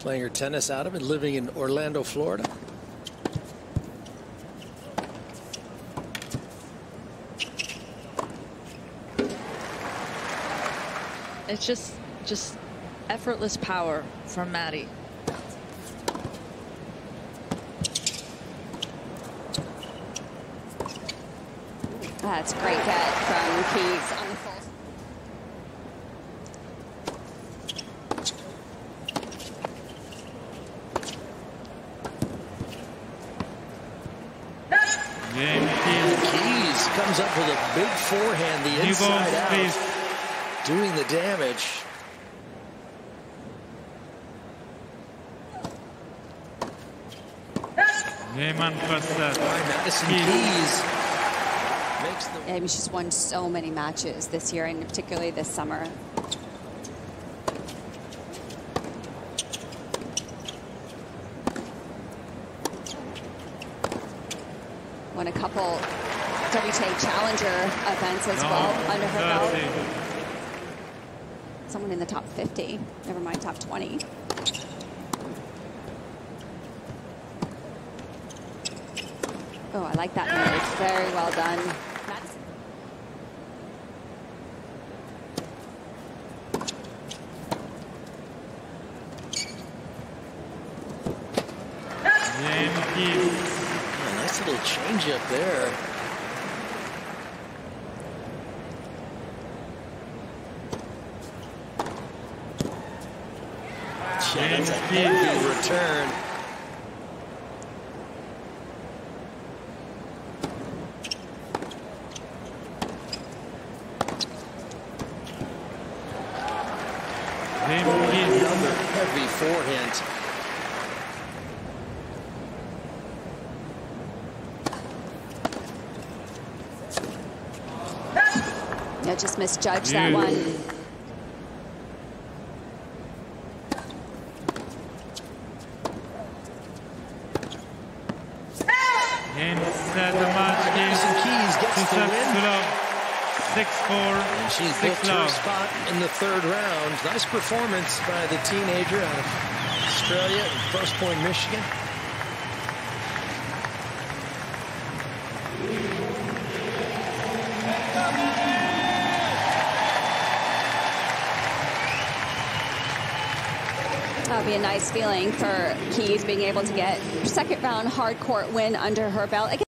Playing her tennis out of and living in Orlando, Florida. It's just effortless power from Maddie. That's a great get from Keys on the full. Keys comes up with a big forehand, the inside out, doing the damage. Madison Keys makes the... I mean, she's won so many matches this year, and particularly this summer. Won a couple WTA Challenger events as well under her belt. Someone in the top 50, never mind top 20. Oh, I like that move. Very well done. Little change up there. That's a heavy return. Another heavy forehand. I just misjudged that one. Madison Keys gets the win. 6-4. And she's booked her spot in the third round. Nice performance by the teenager out of Australia in Grosse Pointe, Michigan. That'll be a nice feeling for Keys being able to get her second round hard court win under her belt. Again,